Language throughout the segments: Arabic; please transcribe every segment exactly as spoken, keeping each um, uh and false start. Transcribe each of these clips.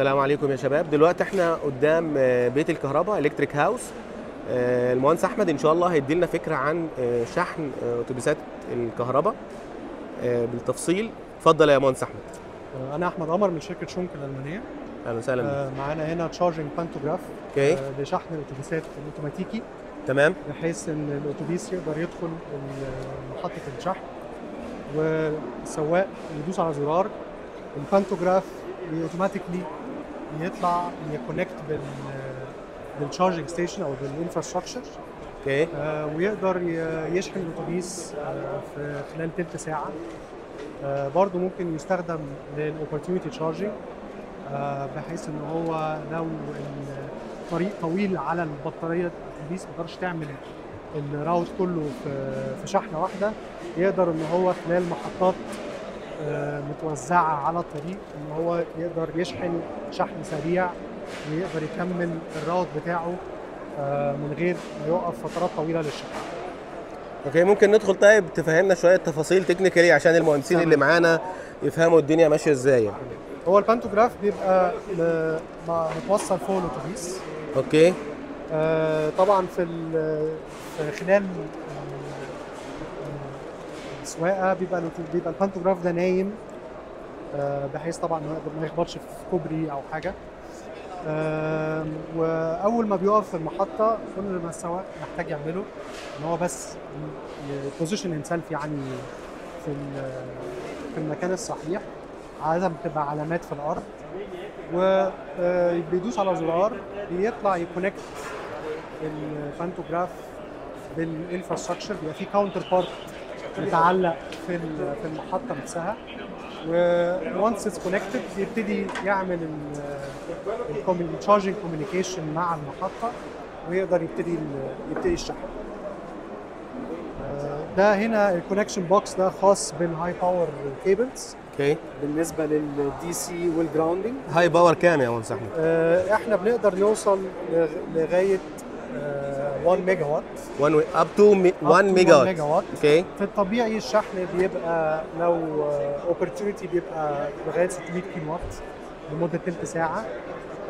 السلام عليكم يا شباب. دلوقتي احنا قدام بيت الكهرباء الكتريك هاوس. المهندس احمد ان شاء الله هيدي لنا فكره عن شحن اتوبيسات الكهرباء بالتفصيل. اتفضل يا مهندس احمد. انا احمد عمر من شركه شونك الالمانيه. اهلا وسهلا. معانا هنا تشارجنج بانتوجراف لشحن الاتوبيسات الاوتوماتيكي. تمام. بحيث ان الاتوبيس يقدر يدخل محطه الشحن والسواق يدوس على زرار البانتوجراف اوتوماتيكلي يطلع يكونكت بال بالتشارجنج ستيشن او بالانفراستراكشر. اوكي. آه ويقدر يشحن الاتوبيس آه في خلال ثلث ساعه. آه برضه ممكن يستخدم للاوبورتيونيتي تشارجنج آه بحيث ان هو لو الطريق طويل على البطاريه الاتوبيس ما تقدرش تعمل الراوت كله في في شحنه واحده، يقدر ان هو خلال محطات متوزعه على الطريق ان هو يقدر يشحن شحن سريع ويقدر يكمل الراوت بتاعه من غير ما يوقف فترات طويله للشحن. اوكي، ممكن ندخل. طيب تفهمنا شويه تفاصيل تكنيكالي عشان المهندسين اللي معانا يفهموا الدنيا ماشيه ازاي. هو البانتوجراف بيبقى متوصل فوق الاتوبيس. اوكي. آه طبعا في خلال سواقه بيبقى بيبقى البانتوجراف ده نايم بحيث طبعا ما يخبطش في كوبري او حاجه. واول ما بيقف في المحطه كل ما السواق محتاج يعمله ان هو بس بوزيشن هيمسلف يعني في في المكان الصحيح. عاده بتبقى علامات في الارض وبيدوس على زرار بيطلع يكونكت البانتوجراف بالانفراستراكشر. بيبقى في كاونتر بارت متعلق في في المحطه نفسها، وونس اتس كونكتد بيبتدي يعمل التشارجنج كوميونيكيشن مع المحطه ويقدر يبتدي يبتدي الشحن. ده هنا الكونكشن بوكس ده خاص بالهاي باور كيبلز. اوكي. بالنسبه للدي سي والجراوندنج. هاي باور كام يا مهندس احمد؟ احنا بنقدر نوصل لغايه واحد ميجا وات. اب تو واحد ميجا وات. اوكي. في الطبيعي الشحن بيبقى لو اوبورتيونيتي بيبقى لغايه ستمية كيلو وات لمده ثلث ساعه.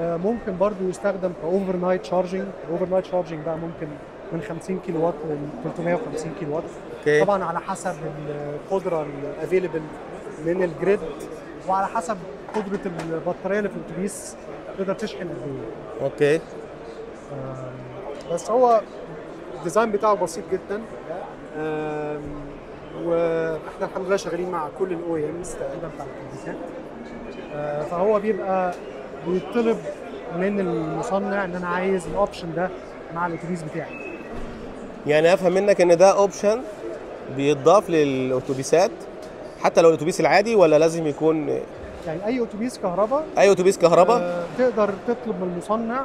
ممكن برضو يستخدم كاوفر نايت تشارجنج. الاوفر نايت تشارجنج بقى ممكن من خمسين كيلو وات ل ثلاثمية وخمسين كيلو وات. اوكي. طبعا على حسب القدره الافيلبل من الجريد وعلى حسب قدره البطاريه اللي في الاتوبيس تقدر تشحن قد ايه. اوكي. بس هو الديزاين بتاعه بسيط جدا. واحنا الحمد لله شغالين مع كل الاو امز تقريبا بتاع الاتوبيسات. فهو بيبقى بيطلب من المصنع ان انا عايز الاوبشن ده مع الاتوبيس بتاعي. يعني افهم منك ان ده اوبشن بيتضاف للاتوبيسات حتى لو الاتوبيس العادي، ولا لازم يكون يعني اي اتوبيس كهرباء؟ اي اتوبيس كهرباء تقدر تطلب من المصنع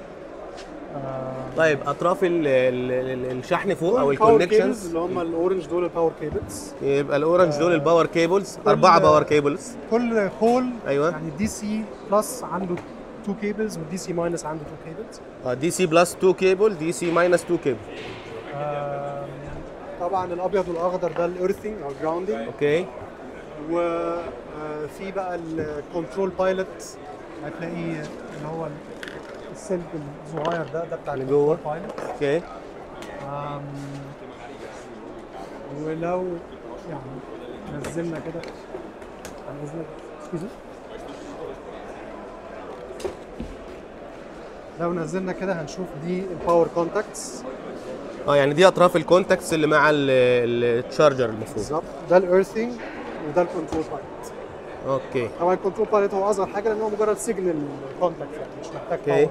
طيب اطراف الشحن فوق او الكونكشنز اللي هم الاورنج دول الباور كيبلز. يبقى الاورنج دول الباور كيبلز. اربعه باور كيبلز كل هول. ايوه. يعني الدي سي بلس عنده اتنين كيبلز والدي سي ماينس عنده اتنين كيبلز. اه دي سي بلس اتنين كيبل، دي سي ماينس اتنين كيبل. طبعا الابيض والاخضر ده الايرثنج او الجراوندنج. اوكي. وفي بقى الكنترول بايلوت هتلاقي اللي هو السلك الصغير ده ده بتاع اللي جوه. اوكي. ولو يعني نزلنا كده هننزل كده. لو نزلنا كده هنشوف دي الباور كونتاكتس. اه يعني دي اطراف الكونتاكتس اللي مع التشارجر المفروض. بالظبط. ده الايرثينج وده الكنترول بايلوت. اوكي. طبعا الكنترول بايلوت هو اصغر حاجه لان هو مجرد سيجنال كونتاكت يعني مش محتاج باور.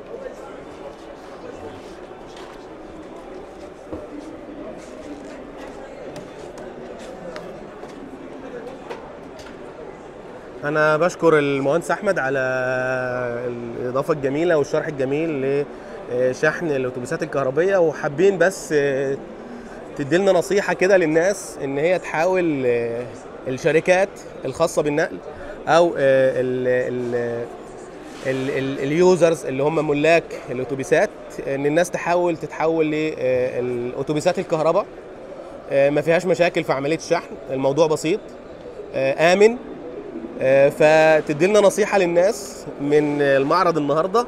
انا بشكر المهندس احمد على الاضافه الجميله والشرح الجميل شحن الاتوبيسات الكهربائيه، وحابين بس تدي لنا نصيحه كده للناس ان هي تحاول الشركات الخاصه بالنقل او اليوزرز اللي هم ملاك الاتوبيسات، ان الناس تحاول تتحول للاتوبيسات الكهرباء ما فيهاش مشاكل في عمليه الشحن، الموضوع بسيط امن. فتدي لنا نصيحه للناس من المعرض النهارده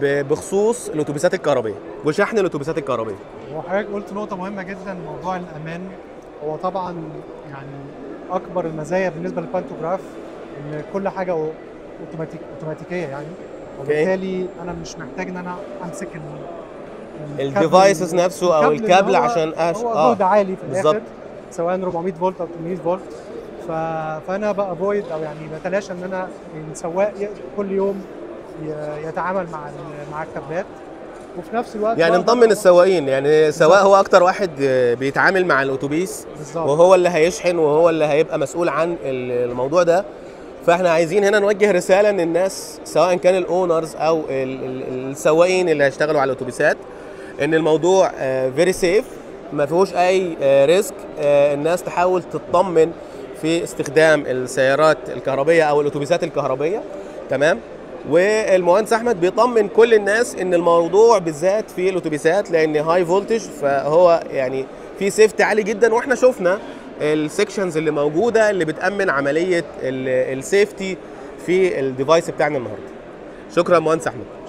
بخصوص الاتوبيسات الكهربائيه وشحن الاتوبيسات الكهربائيه. وحضرتك قلت نقطه مهمه جدا، موضوع الامان. هو طبعا يعني اكبر المزايا بالنسبه للبانتوجراف ان كل حاجه اوتوماتيك اوتوماتيكيه يعني، وبالتالي انا مش محتاج ان انا امسك الديفايسز نفسه او الكابل عشان أش... هو جهد آه. عالي في الاخر سواء أربعمية فولت او ثمانمية فولت. ف... فانا بافويد او يعني بتلاشى ان انا السواق كل يوم يتعامل مع مع الكابلات، وفي نفس الوقت يعني نطمن السواقين، يعني السواق هو اكتر واحد بيتعامل مع الاتوبيس وهو اللي هيشحن وهو اللي هيبقى مسؤول عن الموضوع ده. فاحنا عايزين هنا نوجه رساله للناس سواء كان الاونرز او السواقين اللي هيشتغلوا على الاتوبيسات ان الموضوع فيري سيف ما فيهوش اي ريسك، الناس تحاول تطمن في استخدام السيارات الكهربائيه او الاتوبيسات الكهربائيه، تمام. والمهندس احمد بيطمن كل الناس ان الموضوع بالذات في الاتوبيسات لان هاي فولتج فهو يعني في سيفتي عالي جدا، واحنا شفنا السكشنز اللي موجوده اللي بتامن عمليه السيفتي في الديفايس بتاعنا النهارده. شكرا مهندس احمد.